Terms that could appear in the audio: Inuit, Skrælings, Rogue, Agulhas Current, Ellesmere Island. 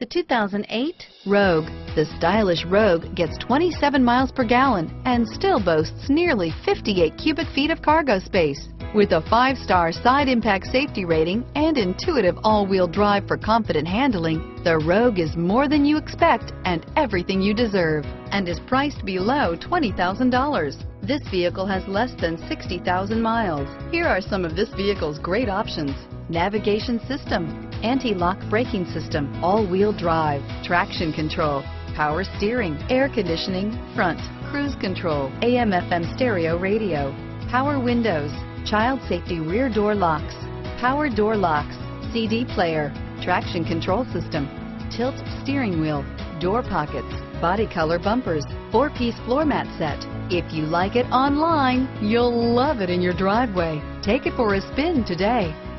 The 2008 Rogue. The stylish Rogue gets 27 miles per gallon and still boasts nearly 58 cubic feet of cargo space. With a 5-star side impact safety rating and intuitive all-wheel drive for confident handling, the Rogue is more than you expect and everything you deserve, and is priced below $20,000. This vehicle has less than 60,000 miles. Here are some of this vehicle's great options: navigation system, anti-lock braking system, all-wheel drive, traction control, power steering, air conditioning, front, cruise control, AM/FM stereo radio, power windows, child safety rear door locks, power door locks, CD player, traction control system, tilt steering wheel, door pockets, body color bumpers, 4-piece floor mat set. If you like it online, you'll love it in your driveway. Take it for a spin today.